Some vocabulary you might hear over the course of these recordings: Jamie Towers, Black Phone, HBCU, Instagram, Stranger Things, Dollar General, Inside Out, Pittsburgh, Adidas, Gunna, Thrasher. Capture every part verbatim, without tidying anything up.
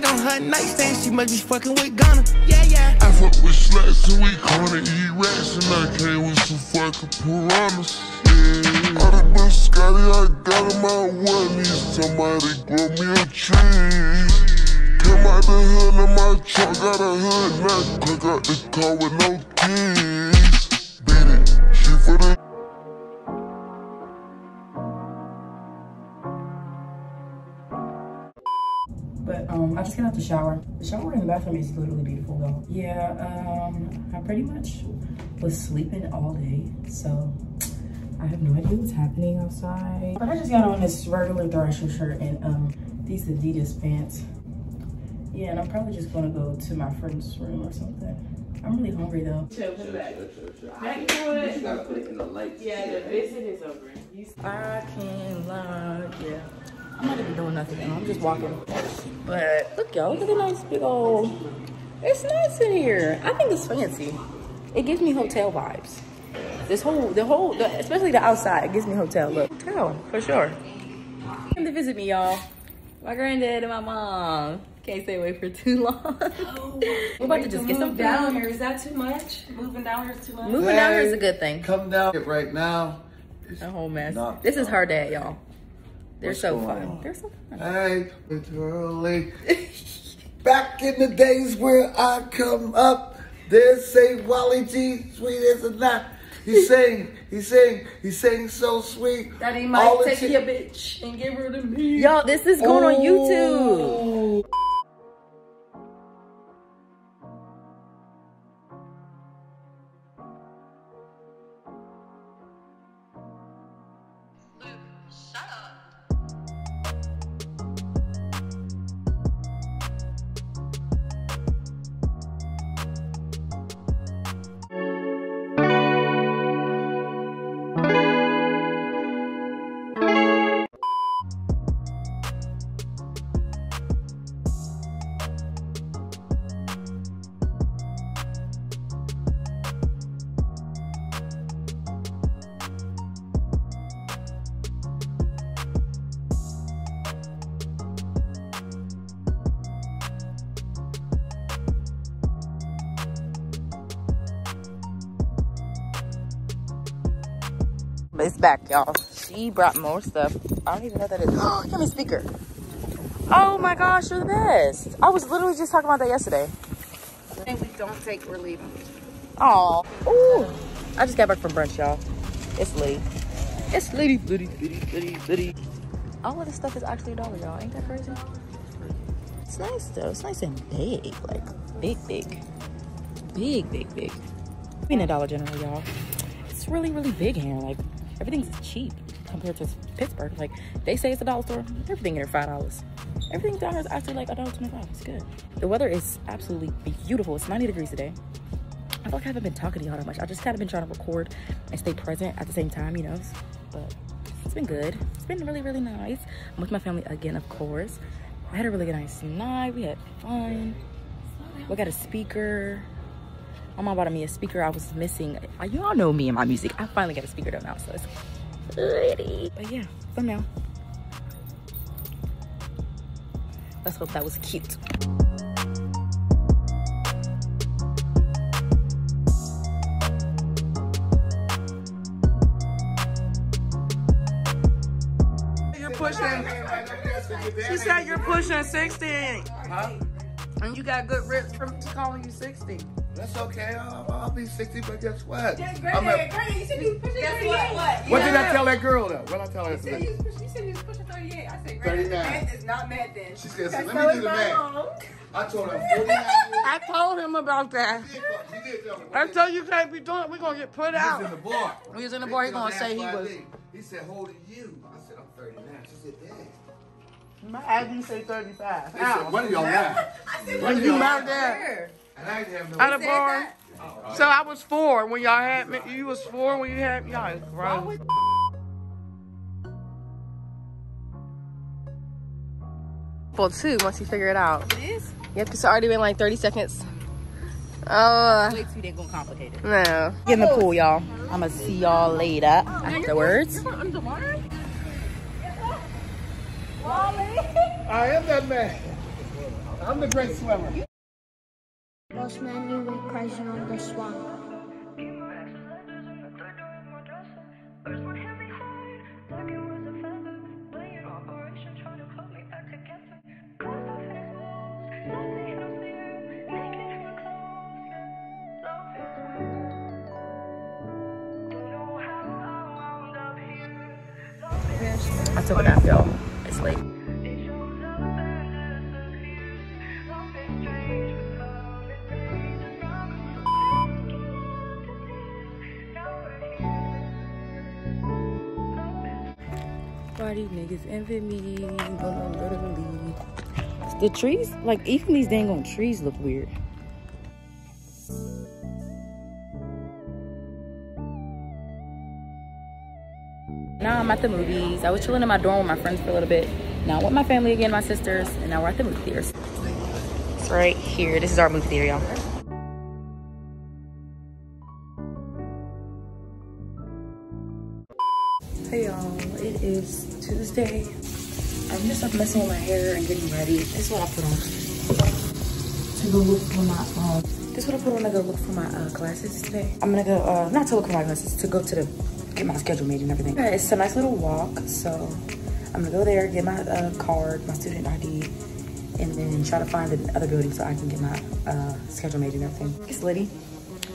shit on her nightstand, she must be fucking with Gunna. Yeah, yeah. I fuck with slats and we gonna eat rats, and I came with some fucking piranhas. Yeah. All the bus Scotty, I got in my one. Need somebody grow me a tree. Came out the hood in my truck, got a hood nut. Click out the car with no keys. Beat it, she for the. But um, I just got out the shower. The shower in the bathroom is literally beautiful though. Yeah, um, I pretty much was sleeping all day, so I have no idea what's happening outside. But I just got on this regular Thrasher shirt and um, these Adidas pants. Yeah, and I'm probably just gonna go to my friend's room or something. I'm really hungry though. Chill, put it back. Chill, chill, chill. Now you know what? You gotta put it in the lights. Yeah, the visit is over. You I can't lie, yeah. I'm not even doing nothing now. I'm just walking. But look y'all, look at the nice big old, it's nice in here. I think it's fancy. It gives me hotel vibes. This whole, the whole, the, especially the outside, it gives me hotel look. Hotel, for sure. Come to visit me y'all. My granddad and my mom. Can't stay away for too long. No. We're about to just get some down here. Is that too much? Moving down here is too much. Moving hey, down here is a good thing. Come down here right now. It's a whole mess. This is her dad, y'all. They're What's so fun. On? They're so fun. Hey, it's early. Back in the days where I come up, they say Wally G, sweet as a nut. He sang, he sang, he sang so sweet. That he might All take your bitch and give her to me. Y'all, this is going oh. on YouTube. It's back, y'all. She brought more stuff. I don't even know what that is. Oh, give me a speaker. Oh my gosh, you're the best. I was literally just talking about that yesterday. And we don't take relief. Oh, oh! I just got back from brunch, y'all. It's late. It's litty, litty, litty, litty, litty. All of this stuff is actually a dollar, y'all. Ain't that crazy? It's nice though. It's nice and big, like big, big, big, big, big. Being a Dollar General, y'all. It's really, really big here, like. Everything's cheap compared to Pittsburgh. Like, they say it's a dollar store. Everything here, five dollars. Everything down here is actually like a dollar twenty-five. It's good. The weather is absolutely beautiful. It's ninety degrees today. I feel like I haven't been talking to y'all that much. I just kind of been trying to record and stay present at the same time, you know? But it's been good. It's been really, really nice. I'm with my family again, of course. I had a really nice night. We had fun. We got a speaker. My mom bought me a speaker. I was missing. Y'all know me and my music. I finally got a speaker done now, so it's pretty. But yeah, for now. Let's hope that was cute. You're pushing. She said you're pushing sixty. Huh? And you got good rips from calling you sixty. That's okay. I'll, I'll be sixty, but guess what? Yes, I'm at, Granny, you said you was pushing thirty-eight. What, what? what did I tell that girl though? What did I tell her? You said you was pushing thirty-eight. I said, Granny, that is not mad then. She said, so let me do the math. I told her forty-nine. I told him about that. She did, she did tell me. I told you can't be doing it. We're going to get put out. He was in the bar. He was in the bar. He's going to say he was. He said, how old are you? I said, I'm thirty-nine. She said, dang. My address say thirty-five. Said, when are y'all laugh? When you out there. I have no at a bar. Oh, so I was four when y'all had me. You was four when you had me. Y'all is gross. Well, too, once you figure it out. It is? Yep, it's already been like thirty seconds. Oh. Uh, Wait, you didn't go complicate it. No. Get in the pool, y'all. I'm going to see y'all later oh, afterwards. You're going underwater? Wally? I am that man. I'm the great swimmer. Those men knew we were crashing on the swamp. I took a nap, y'all. It's late. Why do you niggas envy me? Literally. The trees, like even these dang on trees look weird. Now I'm at the movies. I was chilling in my dorm with my friends for a little bit. Now I'm with my family again, my sisters, and now we're at the movie theaters. It's right here. This is our movie theater, y'all. Hey y'all, it is Tuesday. I'm just up messing with my hair and getting ready. This is what I put on to go look for my um. This is what I put on to go look for my uh, glasses today. I'm gonna go uh, not to look for my glasses, to go to the. Get my schedule made and everything. It's a nice little walk, so I'm gonna go there, get my uh, card, my student I D, and then try to find another building so I can get my uh, schedule made and everything. It's Liddy.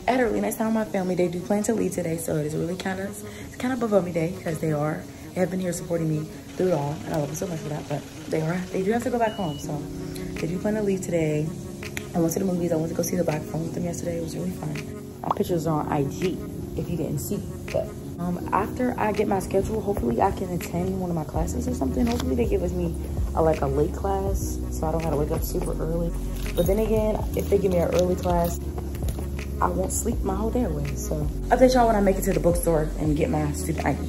I had a really nice time with my family. They do plan to leave today, so it is really kind of it's kind of above me day because they are they have been here supporting me through it all, and I love them so much for that. But they are they do have to go back home, so they do plan to leave today. I went to the movies. I went to go see the Black Phone with them yesterday. It was really fun. My pictures are on I G if you didn't see, but. Um, after I get my schedule, hopefully I can attend one of my classes or something. Hopefully they give us me a, like a late class, so I don't have to wake up super early. But then again, if they give me an early class, I won't sleep my whole day away. So update y'all when I make it to the bookstore and get my student I D.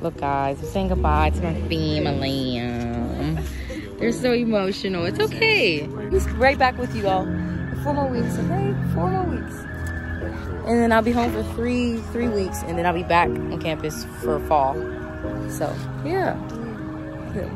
Look, guys, I'm saying goodbye to my family. They're so emotional. It's okay. We'll be right back with you all. Four more weeks, okay? Four more weeks. And then I'll be home for three, three weeks, and then I'll be back on campus for fall. So, yeah. yeah.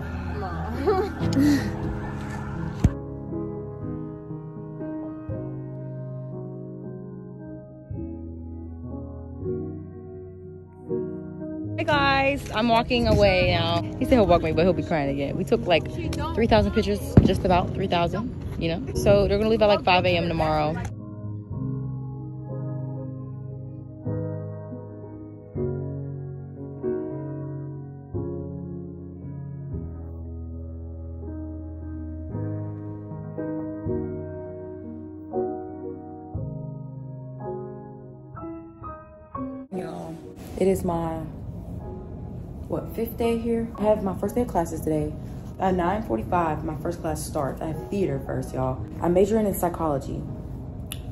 I'm walking away now. He said he'll walk me, but he'll be crying again. We took like three thousand pictures, just about three thousand, you know? So they're gonna leave at like five A M tomorrow. Y'all, it is my what fifth day here. I have my first day of classes today at nine forty-five. My first class starts. I have theater first, y'all. I'm majoring in psychology,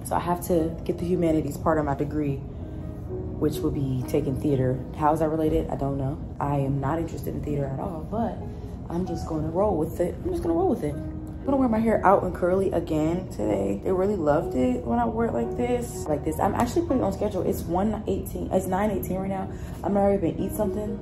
so I have to get the humanities part of my degree, which will be taking theater. How is that related? I don't know. I am not interested in theater at all, but I'm just going to roll with it. I'm just gonna roll with it. I'm gonna wear my hair out and curly again today. They really loved it when I wore it like this. Like this. I'm actually pretty on schedule. It's one eighteen. It's nine eighteen right now. I'm not even gonna eat something.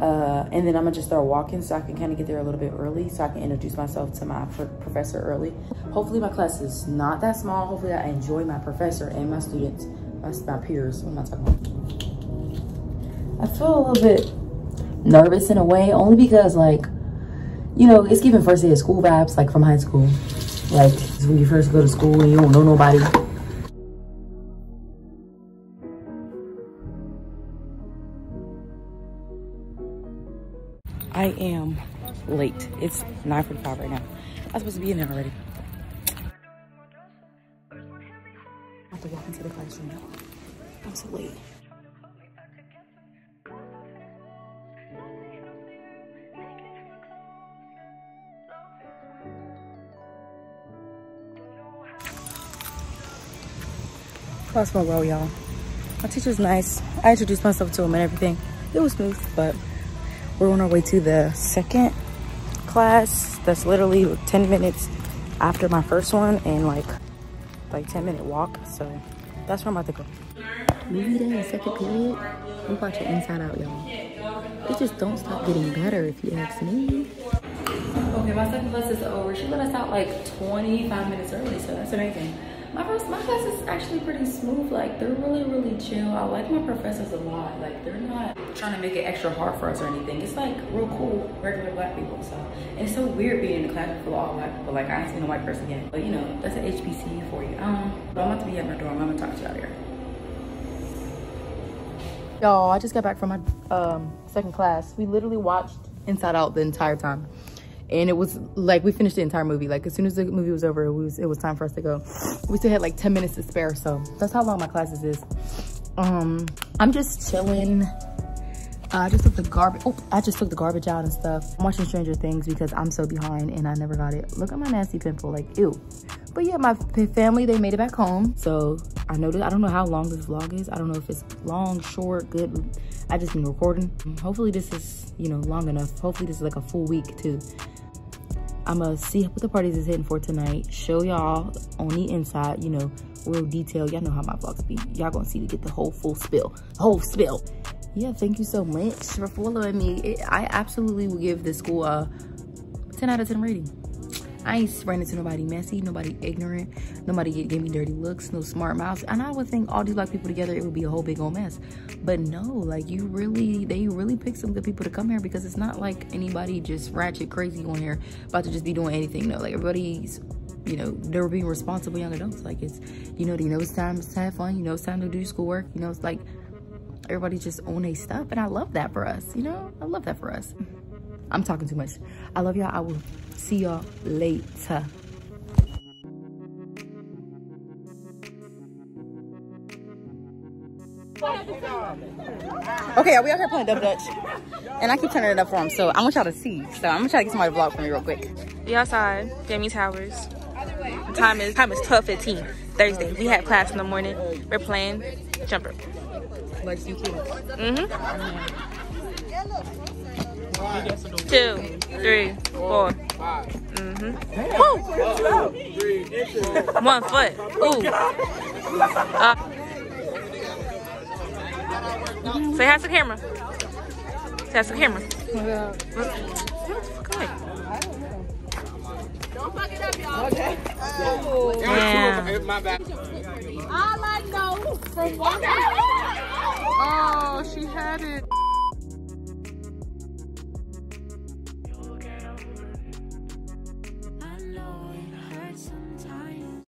Uh, and then I'm gonna just start walking so I can kind of get there a little bit early so I can introduce myself to my pr professor early. Hopefully my class is not that small. Hopefully I enjoy my professor and my students, my, my peers. What am I talking about? I feel a little bit nervous in a way, only because like, you know, it's giving first day of school vibes, like from high school. Like it's when you first go to school and you don't know nobody. I am late. It's nine forty-five right now. I'm supposed to be in there already. I have to walk into the classroom now. I'm so late. Plus my roll, y'all. My teacher's nice. I introduced myself to him and everything. It was smooth, but we're on our way to the second class. That's literally like ten minutes after my first one and like like ten minute walk. So that's where I'm about to go. Movie day in second period. I'm watching Inside Out, y'all. It just don't stop getting better if you ask me. Okay, my second class is over. She let us out like twenty-five minutes early, so that's amazing. My first, my class is actually pretty smooth. Like, they're really, really chill. I like my professors a lot. Like, they're not trying to make it extra hard for us or anything. It's like real cool, regular black people. So, and it's so weird being in the class full of all black people. Like, I ain't seen a white person yet. But, you know, that's an H B C U for you. Um, but I'm about to be at my dorm. I'm gonna talk to y'all here. Y'all, I just got back from my um, second class. We literally watched Inside Out the entire time. And it was like, we finished the entire movie. Like, as soon as the movie was over, it was, it was time for us to go. We still had like ten minutes to spare. So that's how long my classes is. Um, I'm just chilling. Uh, I just took the garbage. Oh, I just took the garbage out and stuff. I'm watching Stranger Things because I'm so behind and I never got it. Look at my nasty pimple, like, ew. But yeah, my family, they made it back home. So I know that, I don't know how long this vlog is. I don't know if it's long, short, good. I just been recording. Hopefully this is, you know, long enough. Hopefully this is like a full week too. I'ma see what the parties is hitting for tonight. Show y'all on the inside, you know, real detail. Y'all know how my vlogs be. Y'all gonna see to get the whole full spill, whole spill. Yeah, thank you so much for following me. It, I absolutely will give this school a ten out of ten rating. I ain't spraying it to nobody messy, nobody ignorant, nobody gave me dirty looks, no smart mouths. And I would think all these black people together, it would be a whole big old mess. But no, like, you really, they really pick some good people to come here because it's not like anybody just ratchet crazy on here about to just be doing anything. No, like, everybody's, you know, they're being responsible young adults. Like, it's, you know, you know it's time to have fun. You know it's time to do schoolwork. You know, it's like everybody's just on their stuff. And I love that for us. You know, I love that for us. I'm talking too much. I love y'all. I will see y'all later. Okay, we out here playing Dub Dutch. And I keep turning it up for him, so I want y'all to see. So I'm gonna try to get somebody to vlog for me real quick. We outside, Jamie Towers. The time is time is twelve fifteen, Thursday. We had class in the morning. We're playing jumper. Like you kids. Mm-hmm. Two, three, four. Mm-hmm. Woo! One foot. Ooh. Uh. Say hi to the camera. Say hi to the camera. Don't fuck it up, y'all. Okay. Damn. I like those from walking. Oh, she had it.